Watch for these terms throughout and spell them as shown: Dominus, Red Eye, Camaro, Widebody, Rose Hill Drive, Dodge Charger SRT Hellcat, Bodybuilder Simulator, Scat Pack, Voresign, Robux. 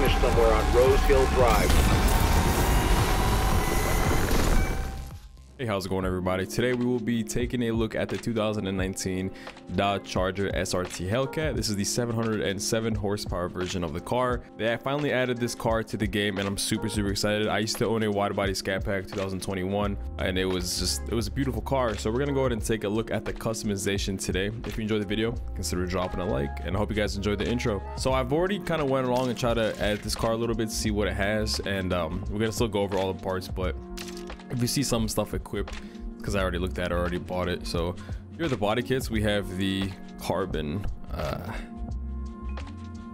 vanished somewhere on Rose Hill Drive. Hey, how's it going, everybody? Today we will be taking a look at the 2019 Dodge Charger SRT Hellcat. This is the 707 horsepower version of the car. They finally added this car to the game and I'm super excited. I used to own a Widebody Scat Pack 2021 and it was a beautiful car. So we're gonna go ahead and take a look at the customization today. If you enjoyed the video, consider dropping a like, and I hope you guys enjoyed the intro. So I've already kind of went along and tried to edit this car a little bit to see what it has, and we're gonna still go over all the parts, but if you see some stuff equipped, because I already looked at it, I already bought it. So here are the body kits. We have the carbon. I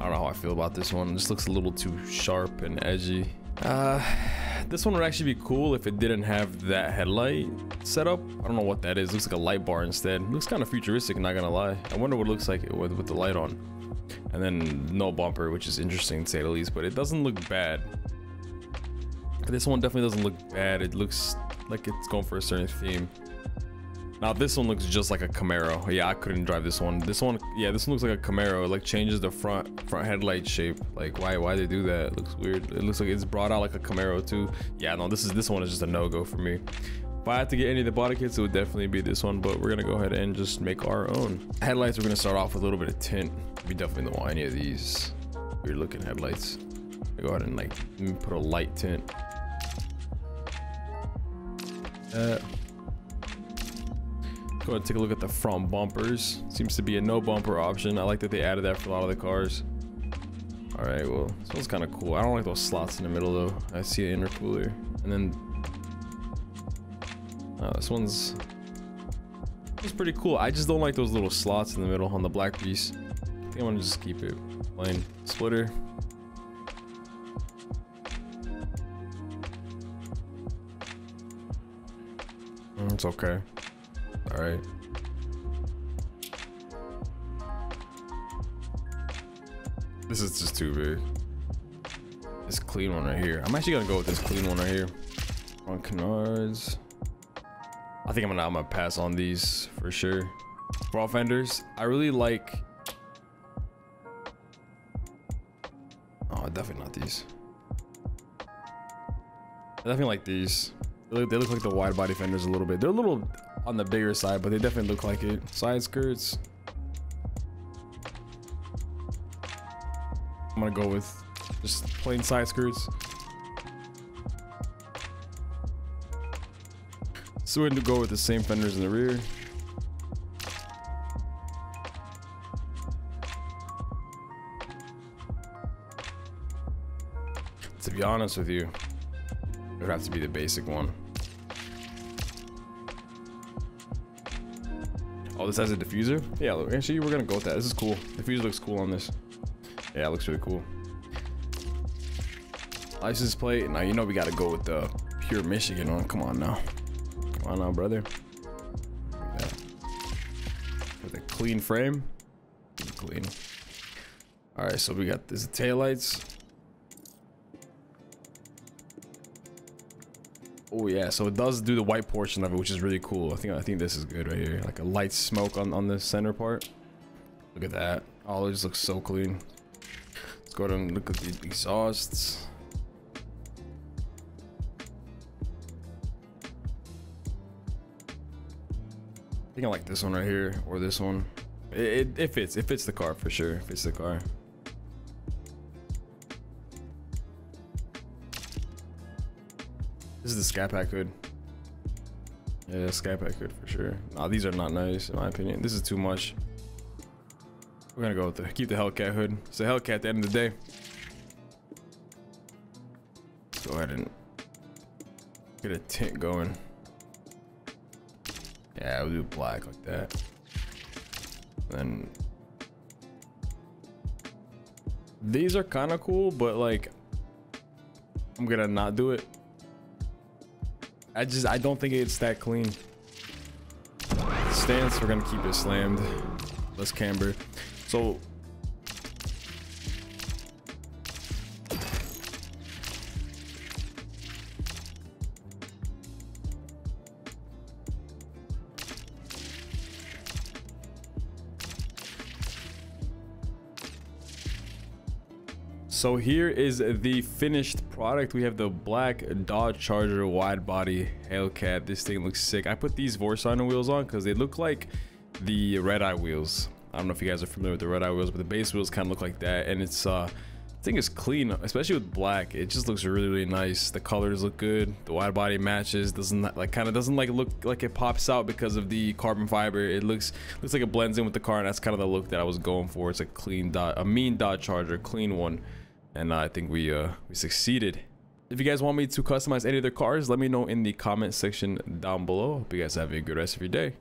don't know how I feel about this one. This looks a little too sharp and edgy. This one would actually be cool if it didn't have that headlight setup. I don't know what that is. It looks like a light bar instead. It looks kind of futuristic, not gonna lie. I wonder what it looks like with the light on. And then no bumper, which is interesting to say the least, but it doesn't look bad. This one definitely doesn't look bad. It looks like it's going for a certain theme. Now this one looks just like a Camaro. Yeah, I couldn't drive this one. This one looks like a Camaro. It like changes the front headlight shape. Like why they do that? It looks weird. It looks like it's brought out like a Camaro too. Yeah, no, this one is just a no-go for me. If I had to get any of the body kits, it would definitely be this one, but we're gonna go ahead and just make our own. Headlights, we're gonna start off with a little bit of tint. We definitely don't want any of these weird looking headlights. Go ahead and like put a light tint. Go ahead and take a look at the front bumpers. Seems to be a no bumper option. I like that they added that for a lot of the cars. All right, well, this one's kind of cool. I don't like those slots in the middle though. I see an intercooler, and then this one's pretty cool. I just don't like those little slots in the middle on the black piece. I think I'm gonna just keep it plain. Splitter. It's okay. All right. This is just too big. This clean one right here. I'm actually gonna go with this clean one right here. On canards. I think I'm gonna pass on these for sure. Raw fenders. I really like. Oh, definitely not these. I definitely like these. They look like the wide body fenders a little bit. They're a little on the bigger side, but they definitely look like it. Side skirts. I'm gonna go with just plain side skirts. So we're gonna go with the same fenders in the rear. To be honest with you, it would have to be the basic one. Oh, this has a diffuser? Yeah, look, actually, we're gonna go with that. This is cool. Diffuser looks cool on this. Yeah, it looks really cool. License plate. Now, you know we gotta go with the pure Michigan one. Come on now. Come on now, brother. Yeah. With a clean frame. Clean. All right, so we got this taillights. Oh yeah, so it does do the white portion of it, which is really cool. I think this is good right here. Like a light smoke on the center part. Look at that. Oh, it just looks so clean. Let's go ahead and look at the exhausts. I think I like this one right here, or this one. It fits the car for sure. It fits the car. This is the Scat Pack hood. Yeah, Scat Pack hood for sure. Nah, these are not nice in my opinion. This is too much. We're gonna go with keep the Hellcat hood. It's a Hellcat at the end of the day. Let's go ahead and get a tint going. Yeah, we'll do black like that. Then these are kind of cool, but like I'm gonna not do it. I don't think it's that clean. Stance, we're gonna keep it slammed. Less camber. So So here is the finished product. We have the black Dodge Charger Widebody Hellcat. This thing looks sick. I put these Voresign wheels on because they look like the Red Eye wheels. I don't know if you guys are familiar with the Red Eye wheels, but the base wheels kind of look like that, and it's I think it's clean, especially with black. It just looks really, really nice. The colors look good. The wide body matches. Doesn't like kind of doesn't like look like it pops out because of the carbon fiber. It looks like it blends in with the car, and that's kind of the look that I was going for. It's a clean Dodge, a mean Dodge Charger, clean one, and I think we succeeded. If you guys want me to customize any of their cars, let me know in the comment section down below. Hope you guys have a good rest of your day.